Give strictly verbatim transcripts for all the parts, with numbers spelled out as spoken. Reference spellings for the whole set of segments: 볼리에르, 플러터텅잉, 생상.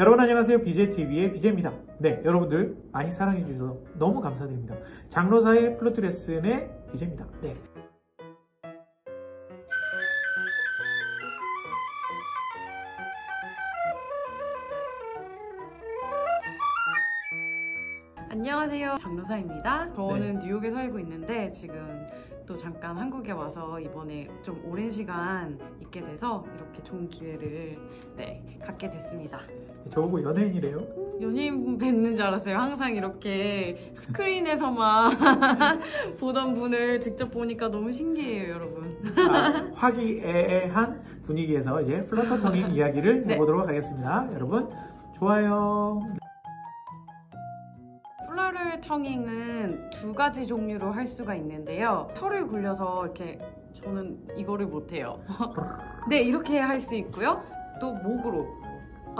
여러분 안녕하세요, 비제이티비의 비제입니다. 네, 여러분들 많이 사랑해 주셔서 너무 감사드립니다. 장로사의 플루트 레슨의 비제입니다. 네. 안녕하세요, 장로사입니다. 저는 네. 뉴욕에 살고 있는데 지금 또 잠깐 한국에 와서 이번에 좀 오랜 시간 있게 돼서 이렇게 좋은 기회를 네, 갖게 됐습니다. 저보고 연예인이래요? 연예인 뵙는 줄 알았어요. 항상 이렇게 스크린에서만 보던 분을 직접 보니까 너무 신기해요, 여러분. 아, 화기애애한 분위기에서 이제 플러터텅잉 이야기를 네. 해보도록 하겠습니다. 여러분, 좋아요. 플러터텅잉은 두 가지 종류로 할 수가 있는데요. 혀를 굴려서 이렇게 저는 이거를 못해요. 네, 이렇게 할 수 있고요. 또 목으로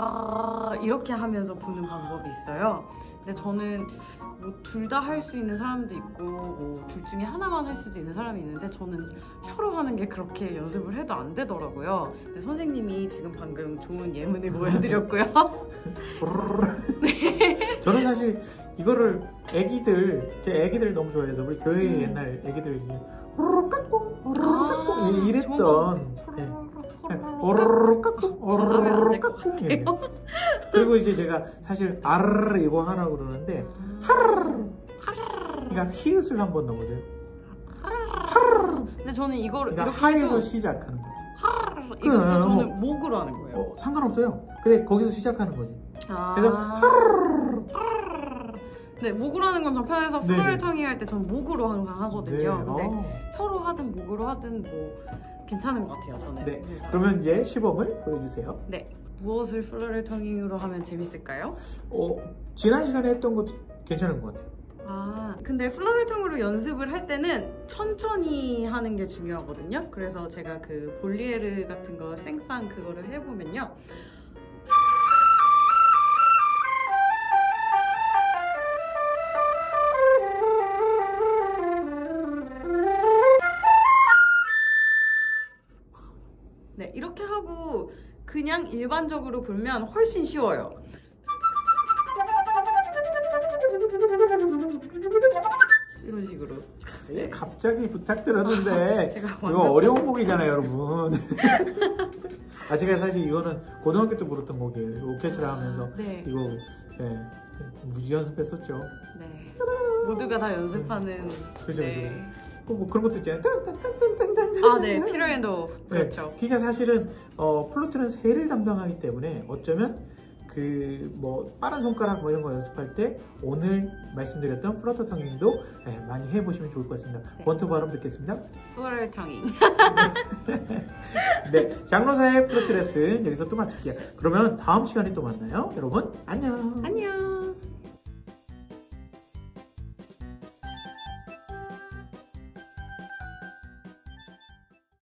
아 이렇게 하면서 부는 방법이 있어요. 근데 저는 뭐 둘 다 할 수 있는 사람도 있고 뭐 둘 중에 하나만 할 수도 있는 사람이 있는데 저는 혀로 하는 게 그렇게 연습을 해도 안 되더라고요. 근데 선생님이 지금 방금 좋은 예문을 보여드렸고요. 네. 저는 사실 이거를 애기들, 제 애기들 너무 좋아해서 우리 교회 음. 옛날 애기들 호로록 깍꿍 호로록 깍꿍 이랬던 오르르 깍꿍 오르르 깍꿍. 그리고 이제 제가 사실 아르르 이거 하라고 그러는데 하르르 그러니까 히읗을 한번 넣어보세요. 하르르. 근데 저는 이거를 그러니까 하에서 시작하는 거죠. 하르르. 이것도 저는 목으로 하는 거예요. 어, 상관없어요. 근데 거기서 시작하는 거지. 아. 그래서 하르르. 네, 목으로 하는 건 좀 편해서 플러터텅잉 할 때 전 목으로 항상 하거든요. 네네. 근데 혀로 하든 목으로 하든 뭐 괜찮은 것 같아요, 저는. 네, 그래서. 그러면 이제 시범을 보여주세요. 네, 무엇을 플러터텅잉으로 하면 재밌을까요? 어, 지난 시간에 했던 것도 괜찮은 것 같아요. 아, 근데 플러터텅잉으로 연습을 할 때는 천천히 하는 게 중요하거든요. 그래서 제가 그 볼리에르 같은 거 생상 그거를 해보면요. 네, 이렇게 하고 그냥 일반적으로 불면 훨씬 쉬워요. 이런 식으로. 네. 갑자기 부탁드렸는데 이거 어려운 곡이잖아요, 여러분. 아, 제가 사실 이거는 고등학교 때 부르던 곡이에요. 오케스트라 하면서 네. 이거 네, 무지 연습했었죠. 네. 모두가 다 연습하는. 그죠, 네. 그죠. 뭐 그런 것도 있잖아요. 아, 네. 피로 앤 호흡. 그렇죠. 네, 키가 사실은 어, 플루트는 세를 담당하기 때문에 어쩌면 그 뭐 빠른 손가락 뭐 이런 거 연습할 때 오늘 말씀드렸던 플러터텅잉도 네, 많이 해보시면 좋을 것 같습니다. 네. 원투 발음 듣겠습니다. 플러터텅잉. 네, 장로사의 플루트 레슨 여기서 또 마칠게요. 그러면 다음 시간에 또 만나요. 여러분 안녕. 안녕.